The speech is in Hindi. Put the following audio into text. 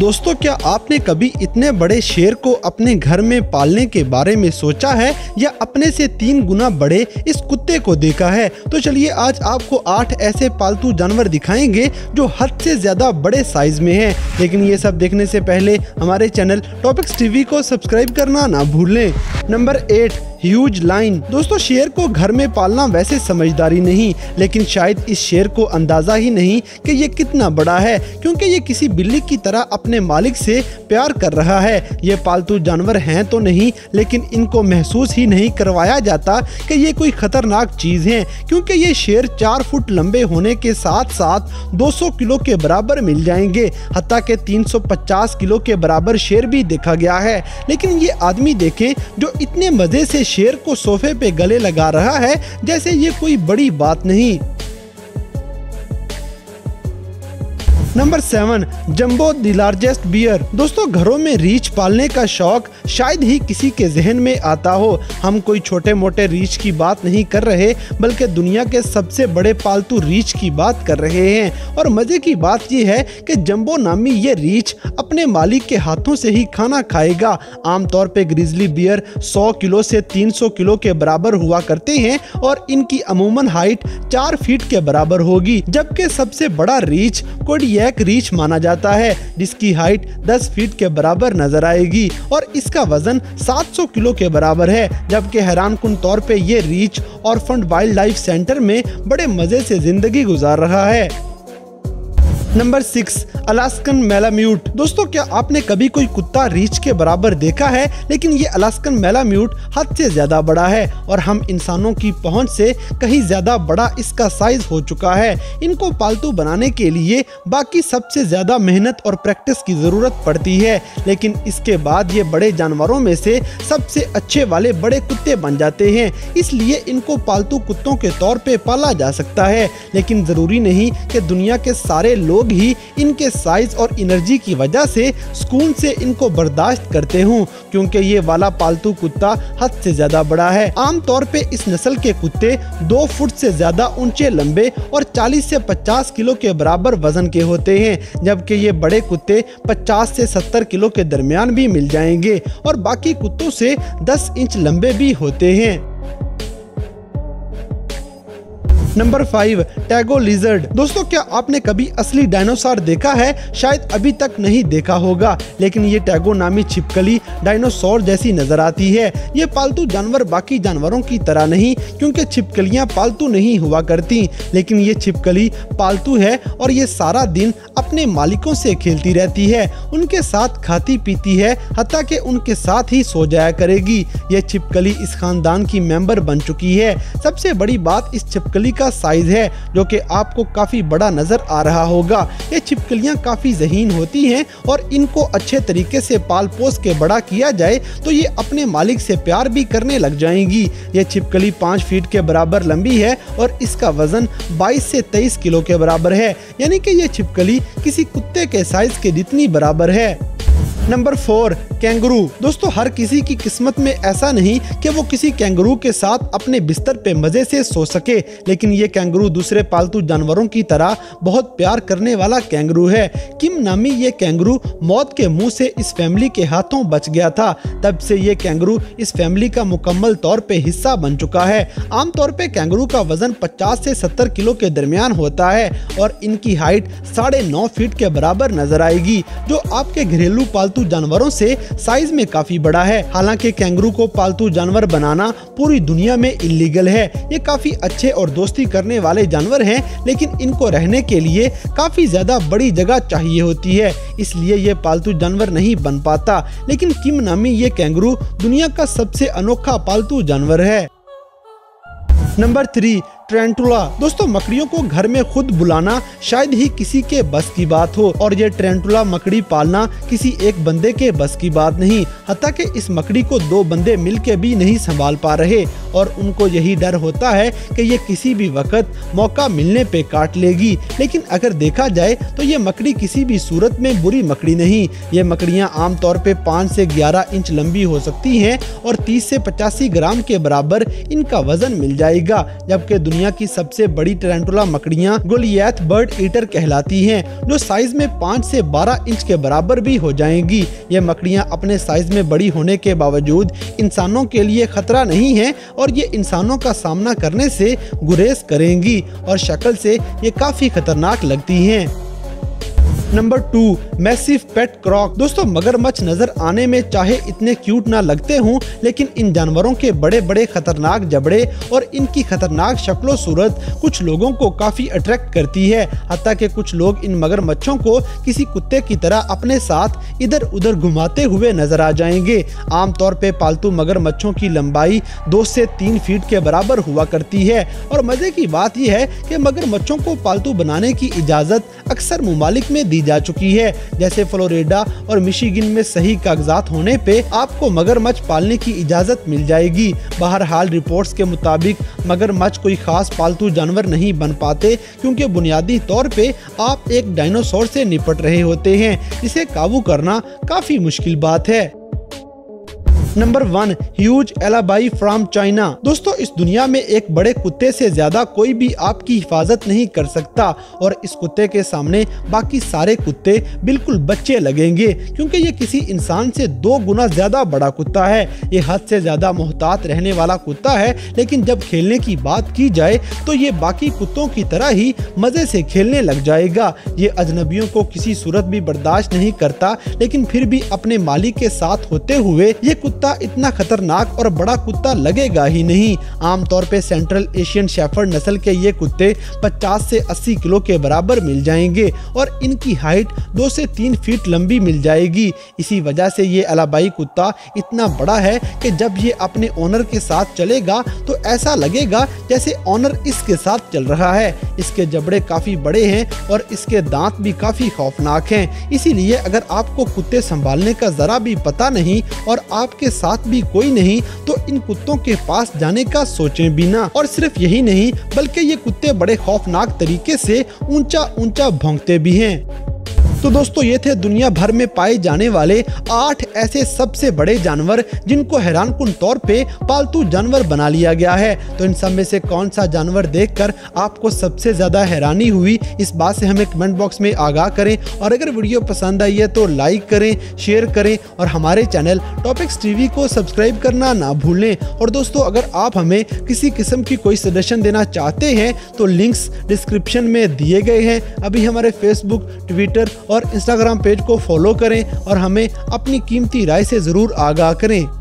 दोस्तों, क्या आपने कभी इतने बड़े शेर को अपने घर में पालने के बारे में सोचा है या अपने से 3 गुना बड़े इस कुत्ते को देखा है? तो चलिए आज आपको 8 ऐसे पालतू जानवर दिखाएंगे जो हद से ज़्यादा बड़े साइज में हैं। लेकिन ये सब देखने से पहले हमारे चैनल टॉपिक्स टीवी को सब्सक्राइब करना ना भूलें। Number 8, huge lion. दोस्तों, शेर को घर में पालना वैसे समझदारी नहीं, लेकिन शायद इस शेर को अंदाज़ा ही नहीं कि ये कितना बड़ा है, क्योंकि ये किसी बिल्ली की तरह अपने मालिक से प्यार कर रहा है। ये पालतू जानवर हैं तो नहीं, लेकिन इनको महसूस ही नहीं करवाया जाता कि ये कोई ख़तरनाक चीज़ है, क्योंकि ये शेर 4 फुट लंबे होने के साथ साथ 200 किलो के बराबर मिल जाएंगे। हत्ता के 350 किलो के बराबर शेर भी देखा गया है। लेकिन ये आदमी देखें जो इतने मज़े से शेर को सोफे पे गले लगा रहा है जैसे ये कोई बड़ी बात नहीं। Number 7, jumbo the largest bear. दोस्तों, घरों में रीछ पालने का शौक शायद ही किसी के जहन में आता हो। हम कोई छोटे मोटे रीछ की बात नहीं कर रहे, बल्कि दुनिया के सबसे बड़े पालतू रीछ की बात कर रहे हैं। और मज़े की बात यह है कि जम्बो नामी ये रीछ अपने मालिक के हाथों से ही खाना खाएगा। आमतौर पर ग्रिजली बियर 100 किलो से 300 किलो के बराबर हुआ करते हैं और इनकी अमूमन हाइट 4 फीट के बराबर होगी, जबकि सबसे बड़ा रीछ कोडियक रीछ माना जाता है जिसकी हाइट 10 फीट के बराबर नजर आएगी और इसका वजन 700 किलो के बराबर है। जबकि हैरानकुन तौर पे ये रीछ ऑर्फन वाइल्ड लाइफ सेंटर में बड़े मजे से जिंदगी गुजार रहा है। Number 6, Alaskan malamute. दोस्तों, क्या आपने कभी कोई कुत्ता रीछ के बराबर देखा है? लेकिन ये अलास्कन मैलाम्यूट हद से ज़्यादा बड़ा है और हम इंसानों की पहुंच से कहीं ज़्यादा बड़ा इसका साइज हो चुका है। इनको पालतू बनाने के लिए बाकी सबसे ज़्यादा मेहनत और प्रैक्टिस की ज़रूरत पड़ती है, लेकिन इसके बाद ये बड़े जानवरों में से सबसे अच्छे वाले बड़े कुत्ते बन जाते हैं। इसलिए इनको पालतू कुत्तों के तौर पर पाला जा सकता है, लेकिन ज़रूरी नहीं कि दुनिया के सारे लोग ही इनके साइज और एनर्जी की वजह से सुकून से इनको बर्दाश्त करते हों, क्योंकि ये वाला पालतू कुत्ता हद से ज्यादा बड़ा है। आमतौर पे इस नस्ल के कुत्ते 2 फुट से ज्यादा ऊंचे, लंबे और 40 से 50 किलो के बराबर वजन के होते हैं, जबकि ये बड़े कुत्ते 50 से 70 किलो के दरमियान भी मिल जाएंगे और बाकी कुत्तों से 10 इंच लंबे भी होते हैं। Number 5, tegu lizard. दोस्तों, क्या आपने कभी असली डायनासोर देखा है? शायद अभी तक नहीं देखा होगा, लेकिन ये टैगो नामी छिपकली डायनासोर जैसी नजर आती है। ये पालतू जानवर बाकी जानवरों की तरह नहीं, क्योंकि छिपकलियां पालतू नहीं हुआ करती, लेकिन ये छिपकली पालतू है और ये सारा दिन अपने मालिकों से खेलती रहती है, उनके साथ खाती पीती है, हत्ता कि उनके साथ ही सो जाया करेगी। ये छिपकली इस खानदान की मेंबर बन चुकी है। सबसे बड़ी बात इस छिपकली का साइज है, जो कि आपको काफी बड़ा नजर आ रहा होगा। ये छिपकलियां काफी ज़हीन होती हैं और इनको अच्छे तरीके से पाल पोस के बड़ा किया जाए तो ये अपने मालिक से प्यार भी करने लग जाएंगी। ये छिपकली 5 फीट के बराबर लंबी है और इसका वजन 22 से 23 किलो के बराबर है, यानी कि ये छिपकली किसी कुत्ते के साइज के जितनी बराबर है। Number 4, kangaroo. दोस्तों, हर किसी की किस्मत में ऐसा नहीं कि वो किसी कैंगरू के साथ अपने बिस्तर पे मज़े से सो सके, लेकिन ये कैंगरू दूसरे पालतू जानवरों की तरह बहुत प्यार करने वाला कैंगरू है। किम नामी ये कैंगरू मौत के मुंह से इस फैमिली के हाथों बच गया था। तब से ये कैंगरू इस फैमिली का मुकम्मल तौर पे हिस्सा बन चुका है। आमतौर पर कैंगरू का वजन 50 से 70 किलो के दरमियान होता है और इनकी हाइट 9.5 फीट के बराबर नजर आएगी, जो आपके घरेलू पालतू जानवरों से साइज में काफी बड़ा है। हालांकि कैंगरू को पालतू जानवर बनाना पूरी दुनिया में इलीगल है। ये काफी अच्छे और दोस्ती करने वाले जानवर हैं, लेकिन इनको रहने के लिए काफी ज्यादा बड़ी जगह चाहिए होती है, इसलिए ये पालतू जानवर नहीं बन पाता। लेकिन किम नामी ये कैंगरू दुनिया का सबसे अनोखा पालतू जानवर है। Number 3, tarantula. दोस्तों, मकड़ियों को घर में खुद बुलाना शायद ही किसी के बस की बात हो और ये ट्रेंटुला मकड़ी पालना किसी एक बंदे के बस की बात नहीं। हत्ता कि इस मकड़ी को 2 बंदे मिलके भी नहीं संभाल पा रहे और उनको यही डर होता है कि ये किसी भी वक्त मौका मिलने पे काट लेगी। लेकिन अगर देखा जाए तो ये मकड़ी किसी भी सूरत में बुरी मकड़ी नहीं। ये मकड़ियाँ आमतौर पर 5 से 11 इंच लंबी हो सकती हैं और 30 से 85 ग्राम के बराबर इनका वजन मिल जाएगा, जबकि दुनिया की सबसे बड़ी टारैंटुला मकड़ियाँ गोलियथ बर्ड ईटर कहलाती हैं, जो साइज में 5 से 12 इंच के बराबर भी हो जाएंगी। ये मकड़ियाँ अपने साइज में बड़ी होने के बावजूद इंसानों के लिए खतरा नहीं है और ये इंसानों का सामना करने से गुरेज करेंगी और शक्ल से ये काफी खतरनाक लगती हैं। Number 2, massive pet croc. दोस्तों, मगरमच्छ नजर आने में चाहे इतने क्यूट ना लगते हों, लेकिन इन जानवरों के बड़े बड़े खतरनाक जबड़े और इनकी खतरनाक शक्लो सूरत कुछ लोगों को काफी अट्रैक्ट करती है। हत्ता के कुछ लोग इन मगरमच्छों को किसी कुत्ते की तरह अपने साथ इधर उधर घुमाते हुए नजर आ जाएंगे। आमतौर पर पालतू मगरमच्छों की लंबाई 2 से 3 फीट के बराबर हुआ करती है और मजे की बात यह है कि मगरमच्छों को पालतू बनाने की इजाजत अक्सर ममालिक में जा चुकी है, जैसे फ्लोरिडा और मिशिगन में सही कागजात होने पे आपको मगरमच्छ पालने की इजाजत मिल जाएगी। बहरहाल, रिपोर्ट्स के मुताबिक मगरमच्छ कोई खास पालतू जानवर नहीं बन पाते, क्योंकि बुनियादी तौर पे आप एक डायनासोर से निपट रहे होते हैं, जिसे काबू करना काफी मुश्किल बात है। Number 1, huge एलाबाई from China. दोस्तों, इस दुनिया में एक बड़े कुत्ते से ज्यादा कोई भी आपकी हिफाजत नहीं कर सकता और इस कुत्ते के सामने बाकी सारे कुत्ते बिल्कुल बच्चे लगेंगे, क्योंकि ये किसी इंसान से 2 गुना ज्यादा बड़ा कुत्ता है। ये हद से ज्यादा मोहतात रहने वाला कुत्ता है, लेकिन जब खेलने की बात की जाए तो ये बाकी कुत्तों की तरह ही मजे से खेलने लग जाएगा। ये अजनबियों को किसी सूरत भी बर्दाश्त नहीं करता, लेकिन फिर भी अपने मालिक के साथ होते हुए ये कुत्ता इतना खतरनाक और बड़ा कुत्ता लगेगा ही नहीं। आमतौर पे सेंट्रल एशियन शेफर्ड नस्ल के ये कुत्ते 50 से 80 किलो के बराबर मिल जाएंगे और इनकी हाइट 2 से 3 फीट लंबी मिल जाएगी। इसी वजह से ये अलाबाई कुत्ता इतना बड़ा है कि जब ये अपने ओनर के साथ चलेगा तो ऐसा लगेगा जैसे ओनर इसके साथ चल रहा है। इसके जबड़े काफी बड़े हैं और इसके दांत भी काफी खौफनाक हैं। इसीलिए अगर आपको कुत्ते संभालने का जरा भी पता नहीं और आपके साथ भी कोई नहीं, तो इन कुत्तों के पास जाने का सोचें भी ना। और सिर्फ यही नहीं, बल्कि ये कुत्ते बड़े खौफनाक तरीके से ऊंचा-ऊंचा भौंकते भी हैं। तो दोस्तों, ये थे दुनिया भर में पाए जाने वाले 8 ऐसे सबसे बड़े जानवर जिनको हैरानकुन तौर पे पालतू जानवर बना लिया गया है। तो इन सब में से कौन सा जानवर देखकर आपको सबसे ज़्यादा हैरानी हुई, इस बात से हमें कमेंट बॉक्स में आगाह करें। और अगर वीडियो पसंद आई है तो लाइक करें, शेयर करें और हमारे चैनल टॉपिक्स टीवी को सब्सक्राइब करना ना भूलें। और दोस्तों, अगर आप हमें किसी किस्म की कोई सजेशन देना चाहते हैं तो लिंक्स डिस्क्रिप्शन में दिए गए हैं। अभी हमारे फेसबुक, ट्विटर और इंस्टाग्राम पेज को फॉलो करें और हमें अपनी कीमती राय से ज़रूर आगाह करें।